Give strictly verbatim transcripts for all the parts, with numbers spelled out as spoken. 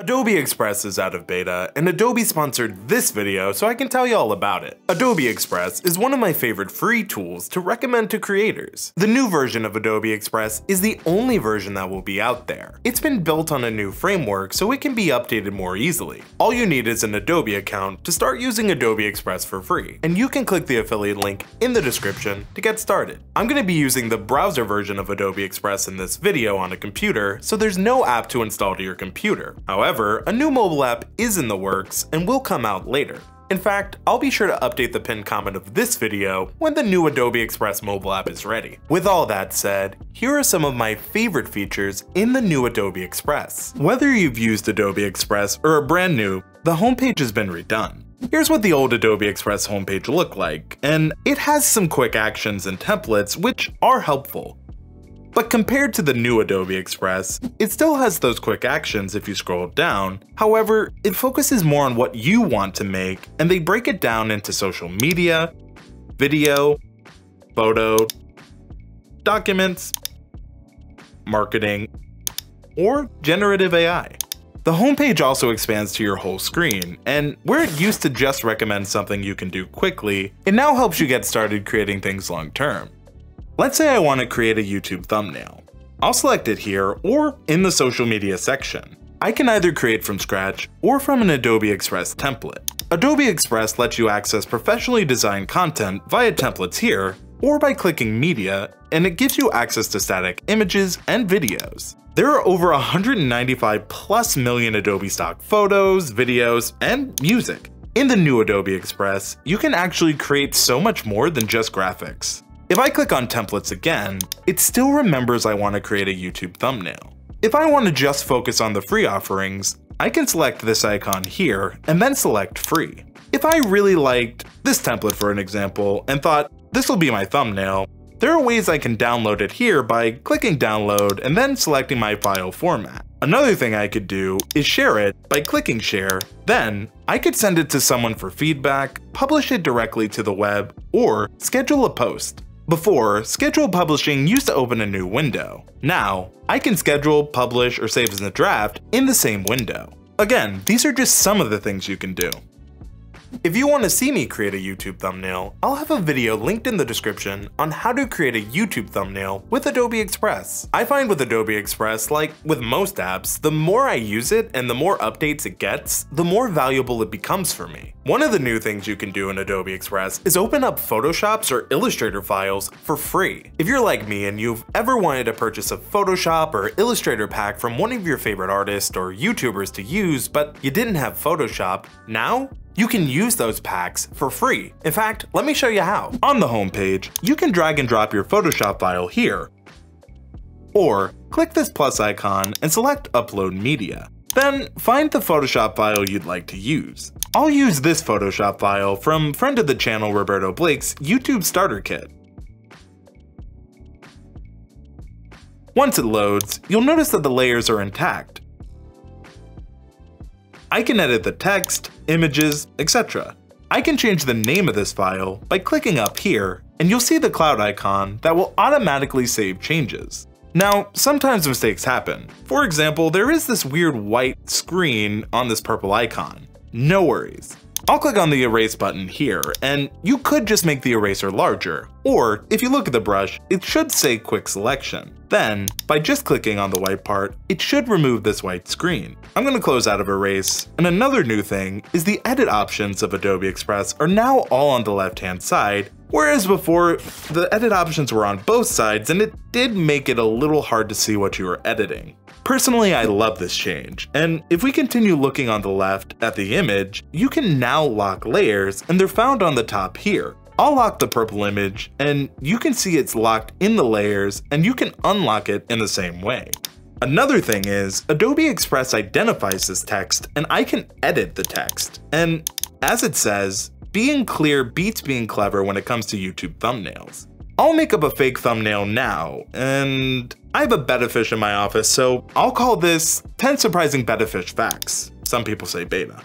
Adobe Express is out of beta, and Adobe sponsored this video so I can tell you all about it. Adobe Express is one of my favorite free tools to recommend to creators. The new version of Adobe Express is the only version that will be out there. It's been built on a new framework so it can be updated more easily. All you need is an Adobe account to start using Adobe Express for free, and you can click the affiliate link in the description to get started. I'm going to be using the browser version of Adobe Express in this video on a computer, so there's no app to install to your computer. However, However, a new mobile app is in the works and will come out later. In fact, I'll be sure to update the pinned comment of this video when the new Adobe Express mobile app is ready. With all that said, here are some of my favorite features in the new Adobe Express. Whether you've used Adobe Express or are brand new, the homepage has been redone. Here's what the old Adobe Express homepage looked like, and it has some quick actions and templates which are helpful. But compared to the new Adobe Express, it still has those quick actions if you scroll down. However, it focuses more on what you want to make, and they break it down into social media, video, photo, documents, marketing, or generative A I. The homepage also expands to your whole screen, and where it used to just recommend something you can do quickly, it now helps you get started creating things long term. Let's say I want to create a YouTube thumbnail. I'll select it here or in the social media section. I can either create from scratch or from an Adobe Express template. Adobe Express lets you access professionally designed content via templates here or by clicking media, and it gives you access to static images and videos. There are over one hundred ninety-five plus million Adobe stock photos, videos, and music. In the new Adobe Express, you can actually create so much more than just graphics. If I click on templates again, it still remembers I want to create a YouTube thumbnail. If I want to just focus on the free offerings, I can select this icon here and then select free. If I really liked this template for an example and thought this will be my thumbnail, there are ways I can download it here by clicking download and then selecting my file format. Another thing I could do is share it by clicking share, then I could send it to someone for feedback, publish it directly to the web, or schedule a post. Before, schedule publishing used to open a new window. Now, I can schedule, publish, or save as a draft in the same window. Again, these are just some of the things you can do. If you want to see me create a YouTube thumbnail, I'll have a video linked in the description on how to create a YouTube thumbnail with Adobe Express. I find with Adobe Express, like with most apps, the more I use it and the more updates it gets, the more valuable it becomes for me. One of the new things you can do in Adobe Express is open up Photoshop's or Illustrator files for free. If you're like me and you've ever wanted to purchase a Photoshop or Illustrator pack from one of your favorite artists or YouTubers to use, but you didn't have Photoshop, now you can use those packs for free. In fact, let me show you how. On the homepage, you can drag and drop your Photoshop file here, or click this plus icon and select Upload Media. Then find the Photoshop file you'd like to use. I'll use this Photoshop file from friend of the channel Roberto Blake's YouTube Starter Kit. Once it loads, you'll notice that the layers are intact. I can edit the text, images, et cetera. I can change the name of this file by clicking up here, and you'll see the cloud icon that will automatically save changes. Now, sometimes mistakes happen. For example, there is this weird white screen on this purple icon. No worries. I'll click on the erase button here, and you could just make the eraser larger, or if you look at the brush, it should say quick selection. Then, by just clicking on the white part, it should remove this white screen. I'm going to close out of erase, and another new thing is the edit options of Adobe Express are now all on the left-hand side, whereas before, the edit options were on both sides, and it did make it a little hard to see what you were editing. Personally, I love this change, and if we continue looking on the left at the image, you can now lock layers, and they're found on the top here. I'll lock the purple image, and you can see it's locked in the layers, and you can unlock it in the same way. Another thing is, Adobe Express identifies this text, and I can edit the text. And as it says, being clear beats being clever when it comes to YouTube thumbnails. I'll make up a fake thumbnail now, and I have a betta fish in my office, so I'll call this ten Surprising Betta Fish Facts. Some people say beta.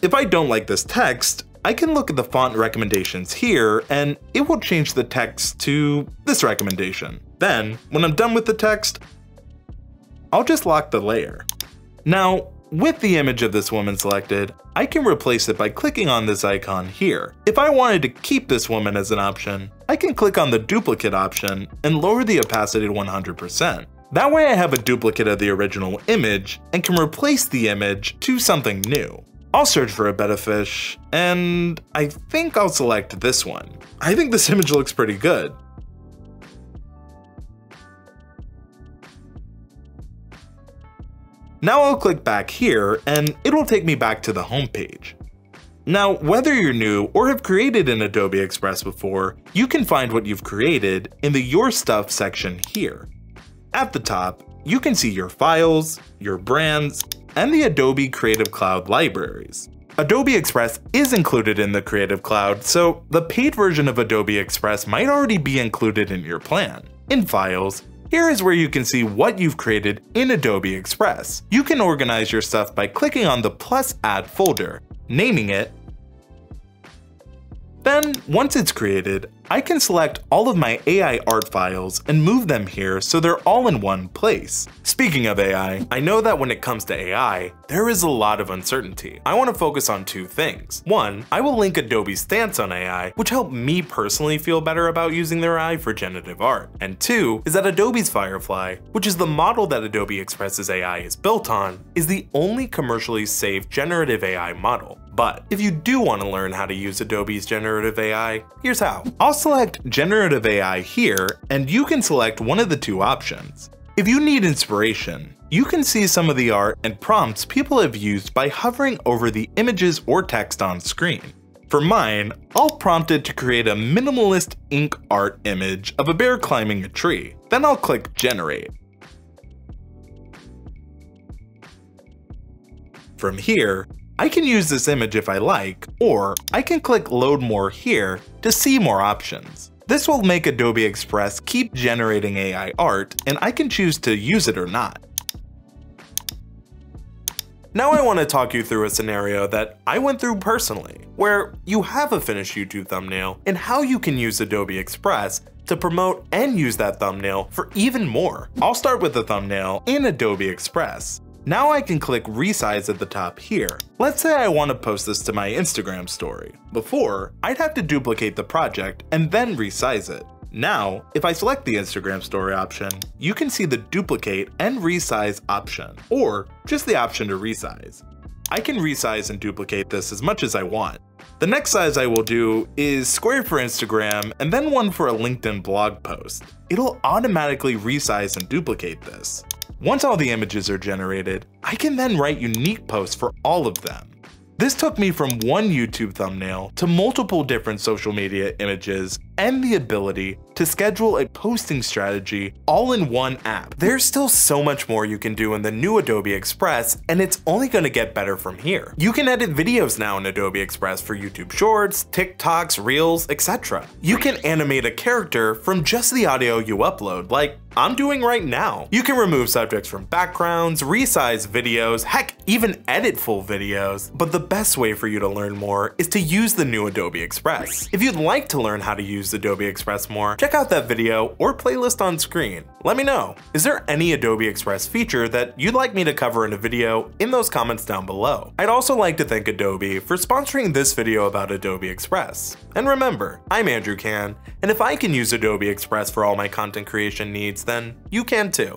If I don't like this text, I can look at the font recommendations here, and it will change the text to this recommendation. Then, when I'm done with the text, I'll just lock the layer. Now, with the image of this woman selected, I can replace it by clicking on this icon here. If I wanted to keep this woman as an option, I can click on the duplicate option and lower the opacity to one hundred percent. That way I have a duplicate of the original image and can replace the image to something new. I'll search for a betta fish, and I think I'll select this one. I think this image looks pretty good. Now I'll click back here and it'll take me back to the home page. Now, whether you're new or have created an Adobe Express before, you can find what you've created in the Your Stuff section here. At the top, you can see your files, your brands, and the Adobe Creative Cloud libraries. Adobe Express is included in the Creative Cloud, so the paid version of Adobe Express might already be included in your plan. In Files, here is where you can see what you've created in Adobe Express. You can organize your stuff by clicking on the plus add folder, naming it. Then, once it's created, I can select all of my A I art files and move them here so they're all in one place. Speaking of A I, I know that when it comes to A I, there is a lot of uncertainty. I want to focus on two things. One, I will link Adobe's stance on A I, which helped me personally feel better about using their A I for generative art. And two, is that Adobe's Firefly, which is the model that Adobe Express's A I is built on, is the only commercially safe generative A I model. But if you do want to learn how to use Adobe's generative A I, here's how. I'll select generative A I here, and you can select one of the two options. If you need inspiration, you can see some of the art and prompts people have used by hovering over the images or text on screen. For mine, I'll prompt it to create a minimalist ink art image of a bear climbing a tree. Then I'll click generate. From here, I can use this image if I like, or I can click Load More here to see more options. This will make Adobe Express keep generating A I art, and I can choose to use it or not. Now I want to talk you through a scenario that I went through personally, where you have a finished YouTube thumbnail and how you can use Adobe Express to promote and use that thumbnail for even more. I'll start with the thumbnail in Adobe Express. Now I can click resize at the top here. Let's say I want to post this to my Instagram story. Before, I'd have to duplicate the project and then resize it. Now, if I select the Instagram story option, you can see the duplicate and resize option, or just the option to resize. I can resize and duplicate this as much as I want. The next size I will do is square for Instagram and then one for a LinkedIn blog post. It'll automatically resize and duplicate this. Once all the images are generated, I can then write unique posts for all of them. This took me from one YouTube thumbnail to multiple different social media images and the ability to schedule a posting strategy all in one app. There's still so much more you can do in the new Adobe Express, and it's only gonna get better from here. You can edit videos now in Adobe Express for YouTube Shorts, TikToks, Reels, et cetera. You can animate a character from just the audio you upload, like I'm doing right now. You can remove subjects from backgrounds, resize videos, heck, even edit full videos. But the best way for you to learn more is to use the new Adobe Express. If you'd like to learn how to use Adobe Express more, check out that video or playlist on screen. Let me know, is there any Adobe Express feature that you'd like me to cover in a video in those comments down below? I'd also like to thank Adobe for sponsoring this video about Adobe Express. And remember, I'm Andrew Kan, and if I can use Adobe Express for all my content creation needs, then you can too.